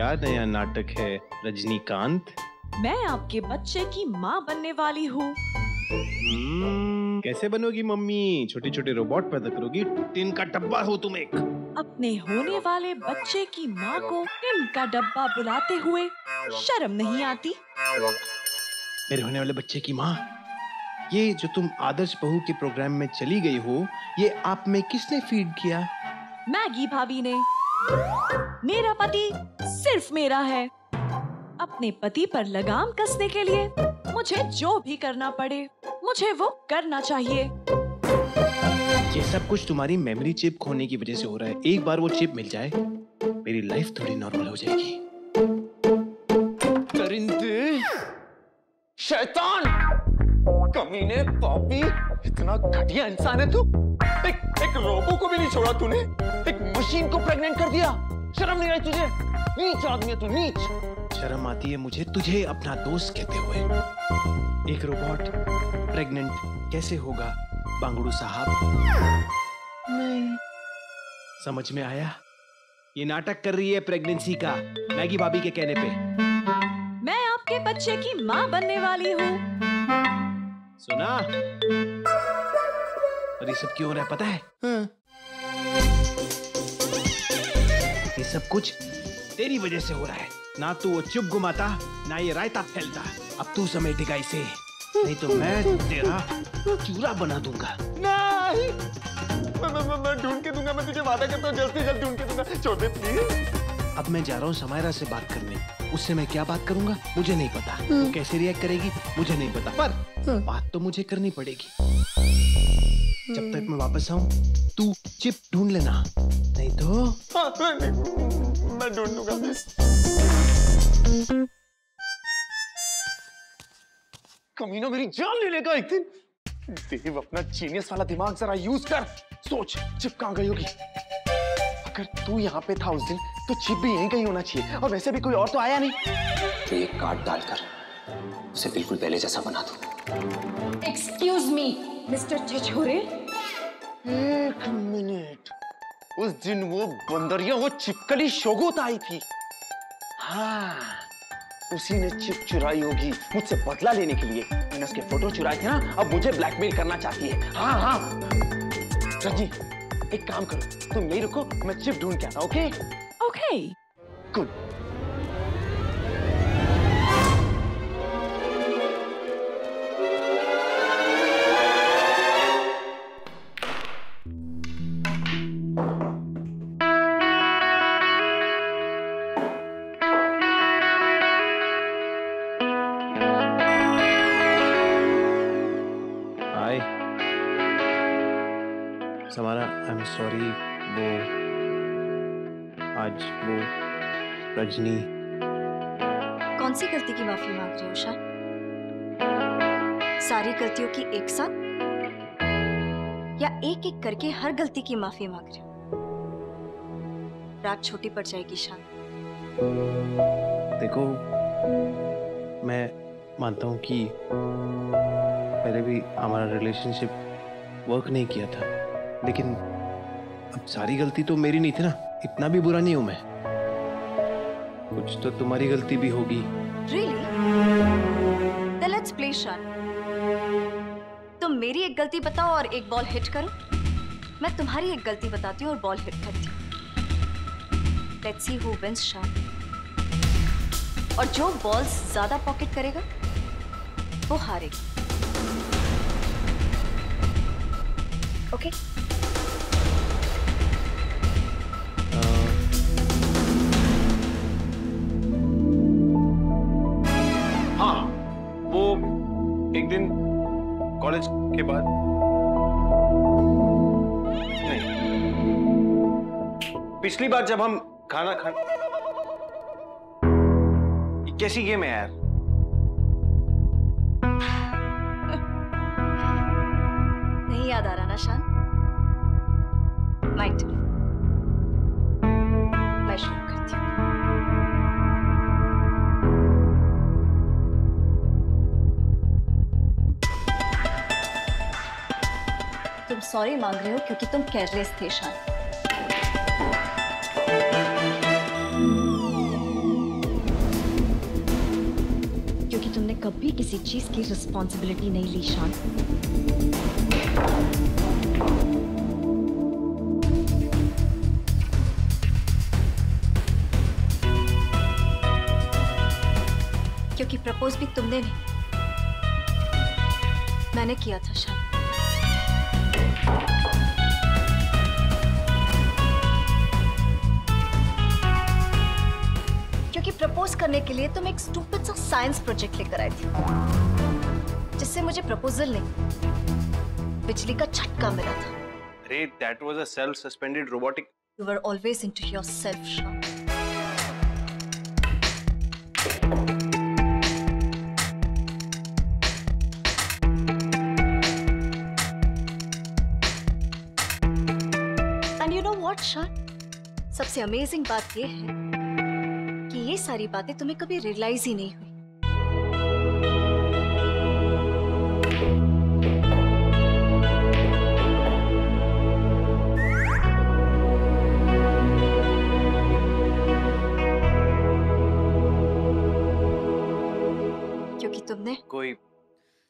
क्या नया नाटक है रजनीकांत? मैं आपके बच्चे की माँ बनने वाली हूँ। कैसे बनोगी मम्मी? छोटे छोटे रोबोट पैदा करोगी? टिन का डब्बा हो तुम एक। अपने होने वाले बच्चे की माँ को टिन का डब्बा बुलाते हुए शर्म नहीं आती? मेरे होने वाले बच्चे की माँ, ये जो तुम आदर्श बहू के प्रोग्राम में चली गई हो, ये आप में किसने फीड किया? मैगी भाभी ने। मेरा पति सिर्फ मेरा है। अपने पति पर लगाम कसने के लिए मुझे जो भी करना पड़े, मुझे वो करना चाहिए। ये सब कुछ तुम्हारी मेमोरी चिप खोने की वजह से हो रहा है। एक बार वो चिप मिल जाए, मेरी लाइफ थोड़ी नॉर्मल हो जाएगी। दरिंदे, शैतान, कमीने, पापी, इतना घटिया इंसान है तू। एक रोबो को भी नहीं छोड़ा तूने, एक मशीन को प्रेग्नेंट कर दिया। शर्म नहीं आई तुझे? नीच आदमी है तू, नीच। शर्म आती है मुझे तुझे अपना दोस्त कहते हुए। एक रोबोट प्रेग्नेंट कैसे होगा बांगड़ू साहब? नहीं समझ में आया? ये नाटक कर रही है प्रेगनेंसी का, मैगी भाभी के कहने पे। मैं आपके बच्चे की माँ बनने वाली हूँ। सुना? और ये सब क्यों हो रहा है पता है? हाँ। ये सब कुछ तेरी वजह से हो रहा है। ना तू वो चुप घुमाता, ना ये रायता फैलता। अब तू समेटेगा इसे, नहीं तो मैं तेरा चूरा बना दूंगा। नहीं, मैं ढूंढ के दूंगा। मैं तुझे वादा करता हूँ, जल्द से जल्द ढूंढ के दूंगा। छोड़ दे प्लीज। अब मैं जा रहा हूँ समायरा से बात करने। उससे मैं क्या बात करूंगा मुझे नहीं पता, वो कैसे रिएक्ट करेगी मुझे नहीं पता, पर बात तो मुझे करनी पड़ेगी। जब तक मैं वापस आऊं तू चिप ढूंढ लेना, नहीं तो मैं ढूंढ लूंगा। कमीनो मेरी जान ले लेगा एक दिन। देव, अपना जीनियस वाला दिमाग जरा यूज कर। सोच, चिप कहाँ गई होगी? अगर तू यहाँ पे था उस दिन तो चिप भी यहीं गई होना चाहिए, और वैसे भी कोई और तो आया नहीं। तो ये कार्ड डालकर उसे बिल्कुल पहले जैसा बना दो। एक्सक्यूज मी मिस्टर छिछोरे। एक मिनट, उस दिन वो बंदरिया, वो चिपकली शौकत आई थी। हाँ, उसी ने चिप चुराई होगी मुझसे बदला लेने के लिए। मैंने उसके फोटो चुराए थे ना, अब मुझे ब्लैकमेल करना चाहती है। हाँ, रजी एक काम करो, तुम यही रुको, मैं चिप ढूंढ के आता हूँ। ओके? ओके। गुड। सॉरी, वो आज वो रजनी। कौन सी गलती की माफी मांग रहे हो शान? सारी गलतियों की एक साथ, या एक एक करके हर गलती की माफी मांग रहे हो? रात छोटी पड़ जाएगी शान। देखो, मैं मानता हूँ कि पहले भी हमारा रिलेशनशिप वर्क नहीं किया था, लेकिन अब सारी गलती तो मेरी नहीं थी ना। इतना भी बुरा नहीं हूं मैं, कुछ तो तुम्हारी गलती भी होगी। Really? Then let's play Sean. तुम मेरी एक गलती बताओ और एक बॉल हिट करो, मैं तुम्हारी एक गलती बताती हूँ और बॉल हिट करती हूँ। Let's see who wins Sean. और जो बॉल्स ज्यादा पॉकेट करेगा वो हारेगा। ओके? कॉलेज के बाद नहीं, पिछली बार जब हम खाना खा, कैसी गेम है यार? नहीं याद आ रहा ना शान? माइट, मैं शुरू करती हूँ। तुम सॉरी मांग रहे हो क्योंकि तुम केयरलेस थे शान। कभी किसी चीज की रिस्पॉन्सिबिलिटी नहीं ली शान। क्योंकि प्रपोज भी तुमने नहीं, मैंने किया था शान। प्रपोज करने के लिए तुम एक स्टूपिड सा साइंस प्रोजेक्ट लेकर आई थी, जिससे मुझे प्रपोजल नहीं, बिजली का झटका मिला था। अरे that was a self-suspended robotic. You were always into yourself, Sean. And you know what, Sean? सबसे अमेजिंग बात ये है कि ये सारी बातें तुम्हें कभी रियलाइज ही नहीं हुई। क्योंकि तुमने कोई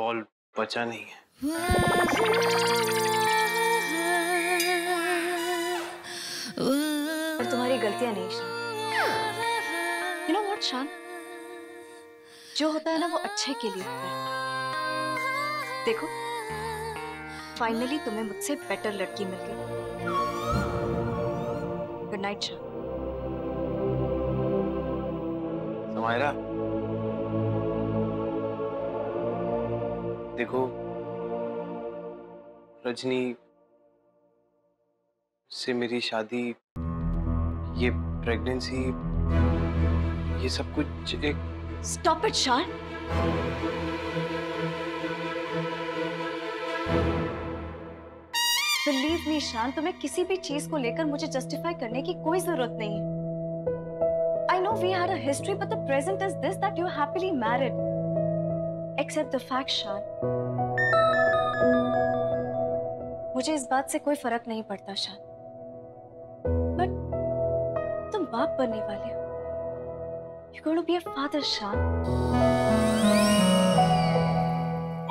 बॉल बचा नहीं है और तुम्हारी गलतियां नहीं शायद। You know what, शान? जो होता है ना वो अच्छे के लिए होता है। देखो, फाइनली तुम्हें मुझसे बेटर लड़की मिल गई। गुड नाइट शान। समायरा, देखो, रजनी से मेरी शादी, ये प्रेगनेंसी, ये सब कुछ एक। स्टॉप इट शान, बिलीव मी शान, तुम्हें किसी भी चीज को लेकर मुझे जस्टिफाई करने की कोई जरूरत नहीं है। I know we had a history but the present is this that you are happily married. Accept the fact शान, मुझे इस बात से कोई फर्क नहीं पड़ता शान, बट तुम बाप बनने वाले हो। You're going to be a father, Sean.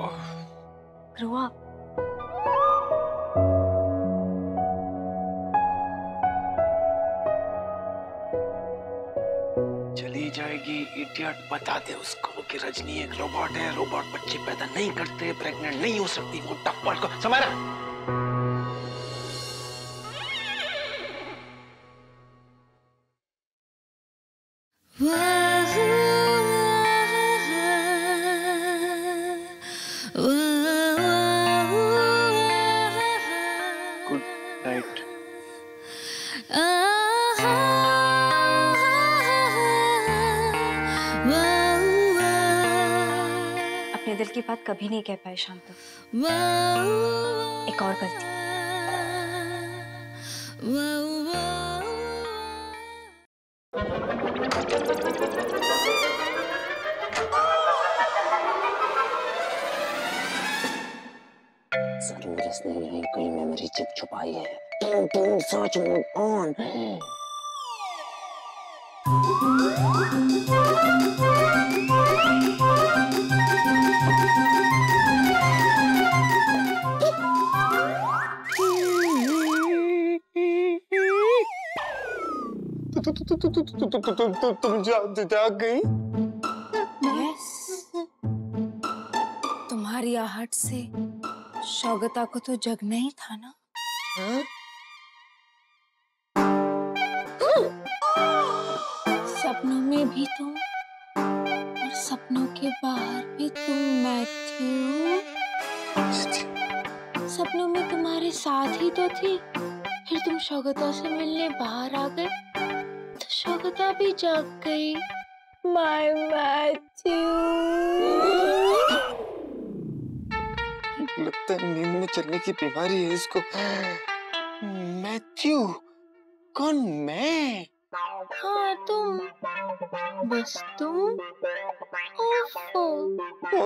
Oh. Grow up. चली जाएगी इडियट, बता दे उसको कि रजनी एक रोबोट है, रोबोट बच्चे पैदा नहीं करते, प्रेग्नेंट नहीं हो सकती वो टप्पल को। समझ रहा? दिल की बात कभी नहीं कह पाए शांत। एक और गलती, जरूर इसने यहीं कोई मेमोरी चिप छुपाई है। टिंग टिंग सर्च मोड ऑन। तुम जाग गई? तुम्हारी आहट से शौगता को तो जगना ही था ना। सपनों में भी तुम और सपनों के बाहर भी तुम मैथ्यू। सपनों में तुम्हारे साथ ही तो थी, फिर तुम शौगता से मिलने बाहर आ गए तो शौगता भी जाग गई। माय मैथ्यू, लगता है नींद में चलने की बीमारी है इसको। मैथ्यू कौन? मैं? हाँ तुम, बस तुम। ओफो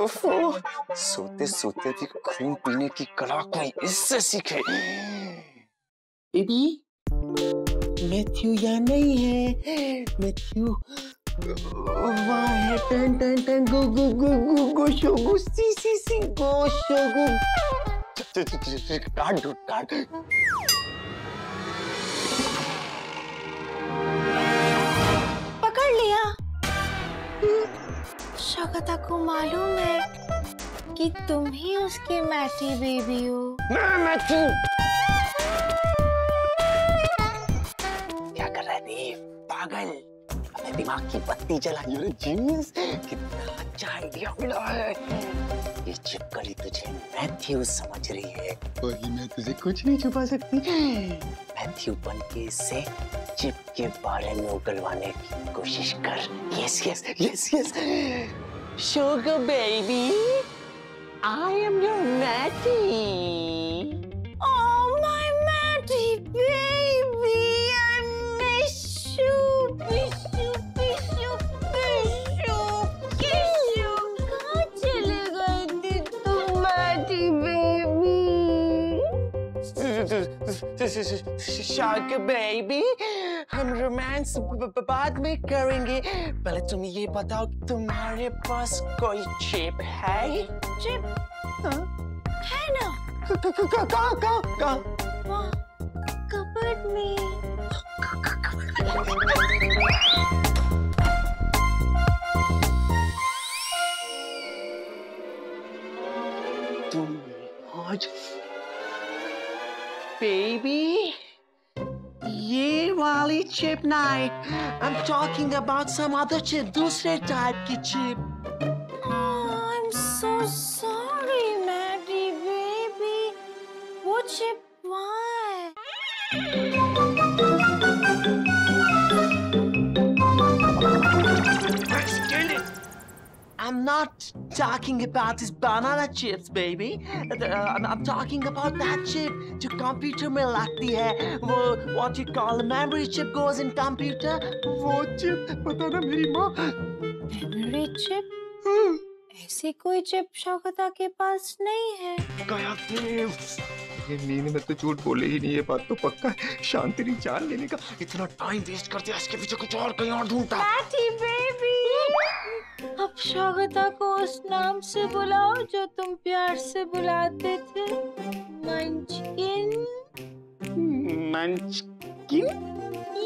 ओफो, सोते सोते भी खून पीने की कला कोई इससे सीखे। बेबी मैथ्यू या नहीं है? मैथ्यू वाह टें टें टें गो गो गो गो गो शोगु सी सी सी गो शोगु काट काट पकड़ लिया। शौकता को मालूम है कि तुम ही उसकी मैटी बेबी हो। मैं मैटी क्या कर रहा है देव? पागल, अपने दिमाग की बत्ती जला। यूर जीनियस, कितना अच्छा आइडिया मिला है। ये चिपकली तुझे मैथ्यू समझ रही है और मैं तुझे कुछ नहीं छुपा सकती। मैथ्यू बनके इसे चिप के बारे में उगलवाने की कोशिश कर। Yes yes yes yes. Sugar baby, I am your Matty. Oh my Matty baby, I miss you, miss you, miss you, miss you, miss you. कहाँ चले गए थे तुम Matty baby? Sugar baby, हम रोमांस बाद में करेंगे, पहले तुम ये बताओ तुम्हारे पास कोई चिप है? चिप? है ना? कहाँ? वहाँ कपड़ में। तुम आज बेबी ये वाली चिप नहीं, I'm talking about some other chip, दूसरे टाइप की chip. Oh, I'm so sorry, Maggi baby, वो चिप वहाँ है। I'm not talking about these banana chips, baby. I'm talking about that chip जो computer में लगती है, वो what you call a memory chip goes in computer. वो chip पता ना मेरी माँ। Memory chip? ऐसी कोई chip शौकता के पास नहीं है। गया देव। ये मीन में तो झूठ बोले ही नहीं, ये बात तो पक्का। शांति नहीं जान लेने का इतना टाइम वेस्ट कर दिया, इसके पीछे कुछ और कहीं और ढूंढता। Matty baby. अब शौकता को उस नाम से बुलाओ जो तुम प्यार से बुलाते थे, मंचकिन। मंचकिन?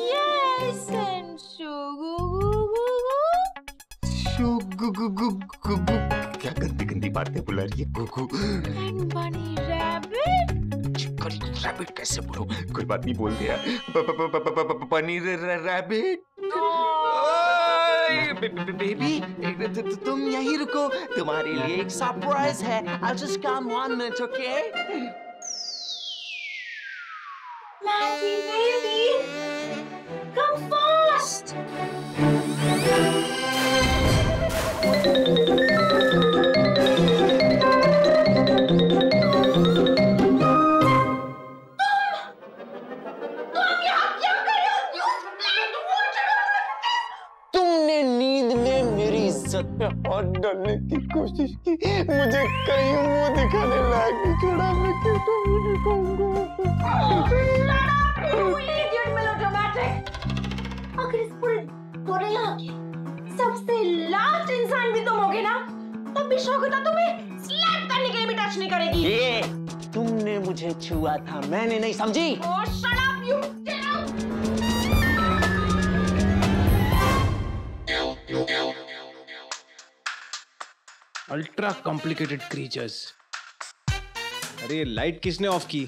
Yes and शोगु। क्या गंदी गंदी बातें बुला रही है गुगु। And bunny rabbit. चिपकली रैबिट कैसे बोलो? कोई बात नहीं बोल दिया। बनी रैबिट। बेबी तुम यहीं रुको, तुम्हारे लिए एक सरप्राइज है। I'll just come 1 minute, okay? Maggi baby, come fast! और डरने की कोशिश की, मुझे कहीं मुंह दिखाने लायक नहीं छोड़ा। मैं क्या तुम्हें कहूँगा? अगर इस पूरे यहाँ के सबसे लास्ट इंसान भी तुम होगे ना, तब भी शौकता तुम्हें स्लैप करने के लिए भी टच नहीं करेगी। ये तुमने मुझे छुआ था, मैंने नहीं, समझी? Oh, shut up, you two! Ultra complicated creatures. अरे लाइट किसने ऑफ की?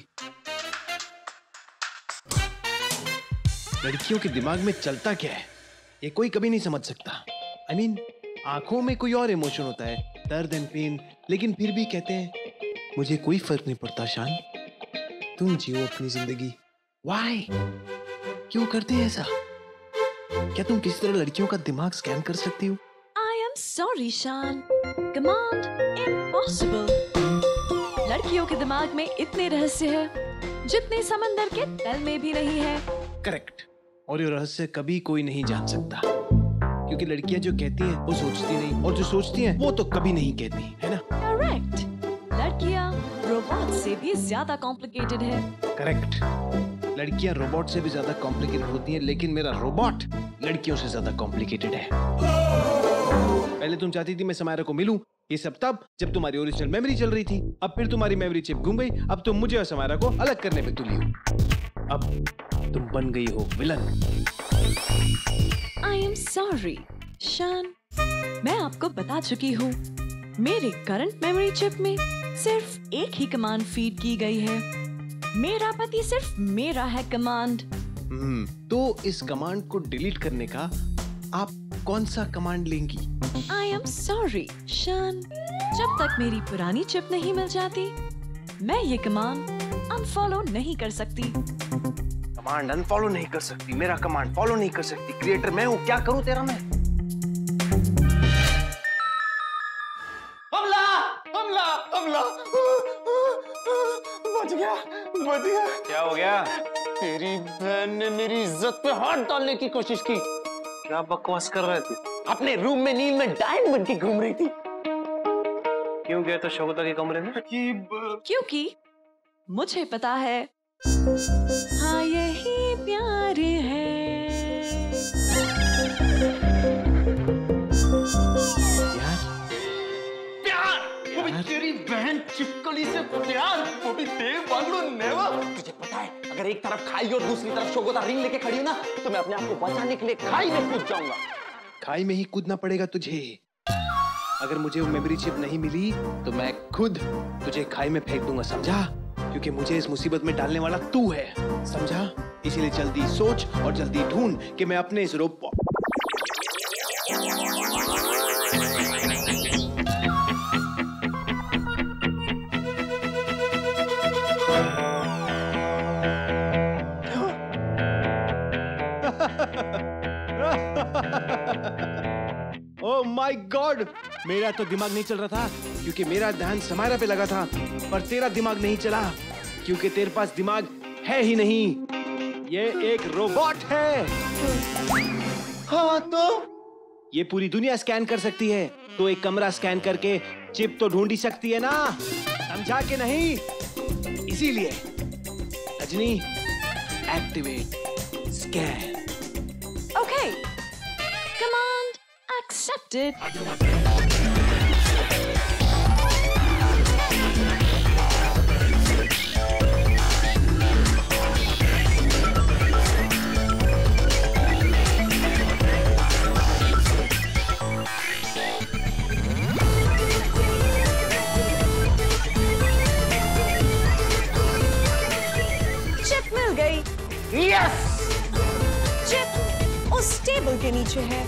लड़कियों के दिमाग में चलता क्या है ये कोई कभी नहीं समझ सकता। आई मीन आंखों में कोई और इमोशन होता है, दर्द एंड पेन, लेकिन फिर भी कहते हैं मुझे कोई फर्क नहीं पड़ता। शान तुम जियो अपनी जिंदगी। वाई क्यों करते हैं ऐसा? क्या तुम किसी तरह लड़कियों का दिमाग स्कैन कर सकती हो? Sorry, Sean. Command impossible. लड़कियों के दिमाग में इतने रहस्य हैं, जितने समंदर के तल में भी नहीं है। Correct. और ये रहस्य कभी कोई नहीं जान सकता, क्योंकि लड़कियां जो कहती हैं, वो सोचती नहीं, और जो सोचती हैं, वो तो कभी नहीं कहती, है ना? Correct. लड़कियां रोबोट से भी ज्यादा कॉम्प्लिकेटेड है। Correct. लड़कियां रोबोट से भी ज्यादा कॉम्प्लिकेटेड होती हैं, लेकिन मेरा रोबोट लड़कियों से ज्यादा कॉम्प्लिकेटेड है। पहले तुम चाहती थी मैं समायरा को मिलूं, ये सब तब जब तुम्हारी ओरिजिनल मेमोरी चल रही थी। अब फिर तुम्हारी मेमोरी चिप घूम गई, अब तुम मुझे और समायरा को अलग करने पे तुली हो। अब तुम बन गई हो विलन। आई एम सॉरी शान, मैं आपको बता चुकी हूँ मेरे करंट मेमोरी चिप में सिर्फ एक ही कमांड फीड की गई है, मेरा पति सिर्फ मेरा है कमांड। तो इस कमांड को डिलीट करने का आप कौन सा कमांड लेंगी? आई एम सॉरी शान, जब तक मेरी पुरानी चिप नहीं मिल जाती मैं ये कमांड अनफॉलो नहीं कर सकती। कमांड अनफॉलो नहीं कर सकती, मेरा कमांड फॉलो नहीं कर सकती। क्रिएटर मैं हूँ, क्या करूँ तेरा मैं? क्या हो गया? तेरी बहन ने मेरी इज्जत पे हाथ डालने की कोशिश की। क्या बकवास कर रहे थे? अपने रूम में नींद में डायन बन के घूम रही थी। क्यों गया तो शौकत के कमरे में? क्योंकि मुझे पता है हाँ यही प्यार है। तेरी बहन चिपकली से प्यार, वो भी देव बंगड़ू नेवर। तुझे पता है अगर एक तरफ खाई और दूसरी तरफ शोगोता रिंग लेके खड़ी हो ना तो मैं अपने आप को बचाने के लिए खाई में कूद जाऊंगा। खाई में ही कूदना पड़ेगा तुझे। अगर मुझे वो मेमोरी चिप नहीं मिली तो मैं खुद तुझे खाई में फेंक दूंगा, समझा? क्योंकि मुझे इस मुसीबत में डालने वाला तू है, समझा? इसीलिए जल्दी सोच और जल्दी ढूंढ कि मैं अपने इस रोप Oh my God! मेरा तो दिमाग नहीं चल रहा था क्योंकि मेरा ध्यान समायरा पे लगा था, पर तेरा दिमाग नहीं चला क्योंकि तेरे पास दिमाग है ही नहीं। ये एक रोबोट है। हाँ तो ये पूरी दुनिया स्कैन कर सकती है, तो एक कमरा स्कैन करके चिप तो ढूंढ ही सकती है ना, समझा के नहीं? इसीलिए Rajni activate scan. Okay command accepted. Yes! Chip उस टेबल के नीचे है।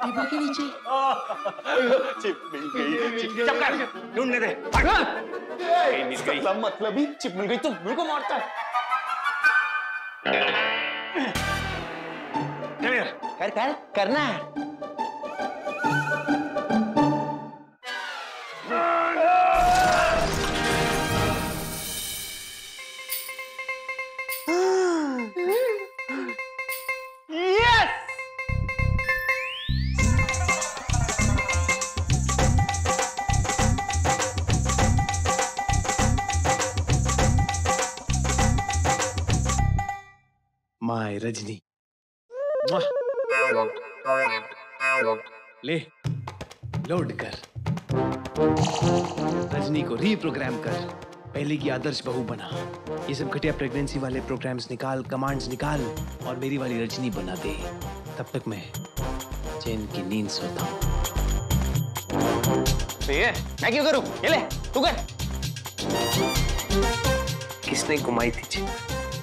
टेबल के नीचे? चिप मिल गई। चिप कर, ढूंढने दे। इसका मतलब ही चिप मिल गई तो मेरे को मारता है। कर करना है। माय रजनी ले लोड कर, रजनी को रीप्रोग्राम कर, पहले की आदर्श बहू बना। ये सब घटिया प्रेगनेंसी वाले प्रोग्राम्स निकाल, कमांड्स निकाल और मेरी वाली रजनी बना दे। तब तक मैं चैन की नींद सोता हूँ। मैं क्यों करूँ? ये ले तू कर। किसने घुमाई थी?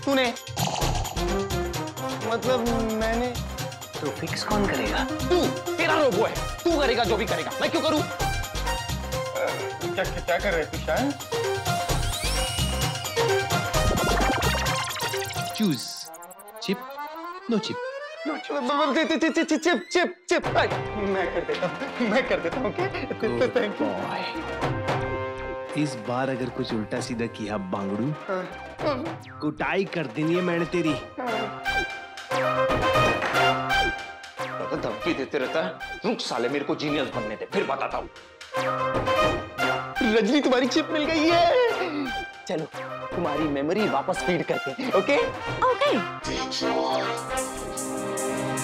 तूने। मतलब मैंने। तो फिक्स कौन करेगा? तू, तेरा रोबो है, तू करेगा जो भी करेगा, मैं क्यों करूं? क्या क्या कर रहे तू शान? Choose chip, no chip, no chip, chip, chip, chip। मैं कर देता हूँ क्या? इस बार अगर कुछ उल्टा सीधा किया बांगड़ू, कुटाई कर देनी है मैंने तेरी। धमकी देते रहता है, रुक साले मेरे को जीनियस बनने दे, फिर बताता हूँ। रजनी तुम्हारी चिप मिल गई है। चलो तुम्हारी मेमोरी वापस फीड करते हैं, ओके?